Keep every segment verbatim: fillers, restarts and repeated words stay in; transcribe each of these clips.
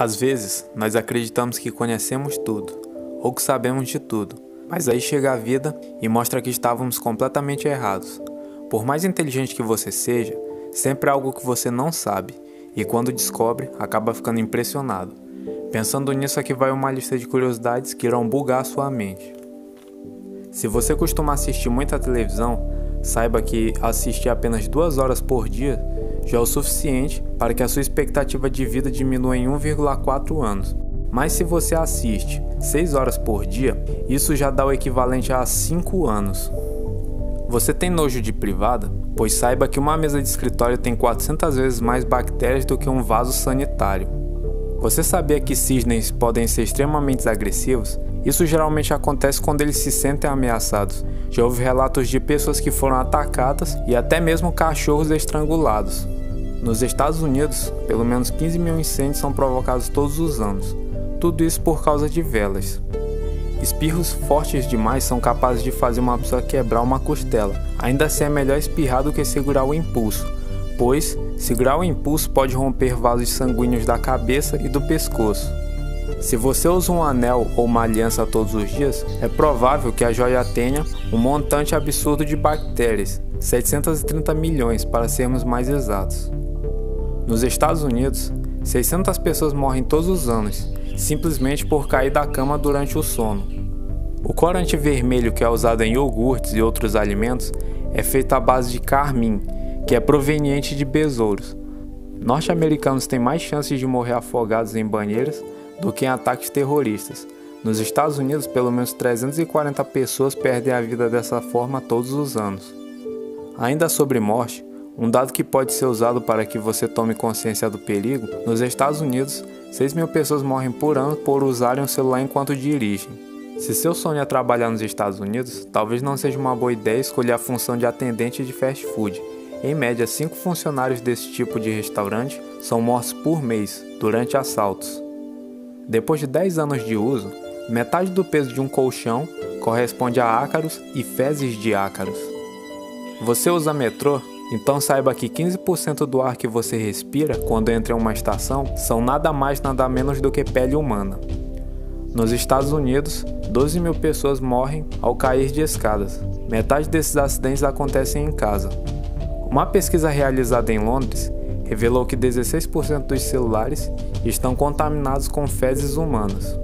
Às vezes, nós acreditamos que conhecemos tudo, ou que sabemos de tudo, mas aí chega a vida e mostra que estávamos completamente errados. Por mais inteligente que você seja, sempre há algo que você não sabe, e quando descobre, acaba ficando impressionado. Pensando nisso, aqui vai uma lista de curiosidades que irão bugar a sua mente. Se você costuma assistir muita televisão, saiba que assistir apenas duas horas por dia já é o suficiente para que a sua expectativa de vida diminua em um vírgula quatro anos. Mas se você assiste seis horas por dia, isso já dá o equivalente a cinco anos. Você tem nojo de privada? Pois saiba que uma mesa de escritório tem quatrocentas vezes mais bactérias do que um vaso sanitário. Você sabia que cisnes podem ser extremamente agressivos? Isso geralmente acontece quando eles se sentem ameaçados. Já houve relatos de pessoas que foram atacadas e até mesmo cachorros estrangulados. Nos Estados Unidos, pelo menos quinze mil incêndios são provocados todos os anos. Tudo isso por causa de velas. Espirros fortes demais são capazes de fazer uma pessoa quebrar uma costela. Ainda assim é melhor espirrar do que segurar o impulso, pois segurar o impulso pode romper vasos sanguíneos da cabeça e do pescoço. Se você usa um anel ou uma aliança todos os dias, é provável que a joia tenha um montante absurdo de bactérias, setecentos e trinta milhões para sermos mais exatos. Nos Estados Unidos, seiscentas pessoas morrem todos os anos, simplesmente por cair da cama durante o sono. O corante vermelho que é usado em iogurtes e outros alimentos é feito à base de carmim, que é proveniente de besouros. Norte-americanos têm mais chances de morrer afogados em banheiras do que em ataques terroristas. Nos Estados Unidos, pelo menos trezentas e quarenta pessoas perdem a vida dessa forma todos os anos. Ainda sobre morte, um dado que pode ser usado para que você tome consciência do perigo: nos Estados Unidos, seis mil pessoas morrem por ano por usarem o celular enquanto dirigem. Se seu sonho é trabalhar nos Estados Unidos, talvez não seja uma boa ideia escolher a função de atendente de fast food. Em média, cinco funcionários desse tipo de restaurante são mortos por mês durante assaltos. Depois de dez anos de uso, metade do peso de um colchão corresponde a ácaros e fezes de ácaros. Você usa metrô? Então saiba que quinze por cento do ar que você respira quando entra em uma estação são nada mais nada menos do que pele humana. Nos Estados Unidos, doze mil pessoas morrem ao cair de escadas. Metade desses acidentes acontecem em casa. Uma pesquisa realizada em Londres revelou que dezesseis por cento dos celulares estão contaminados com fezes humanas.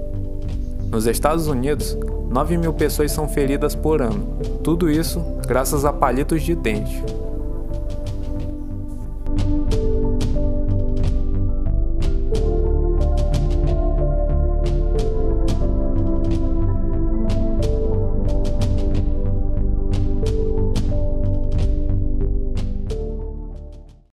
Nos Estados Unidos, nove mil pessoas são feridas por ano, tudo isso graças a palitos de dente.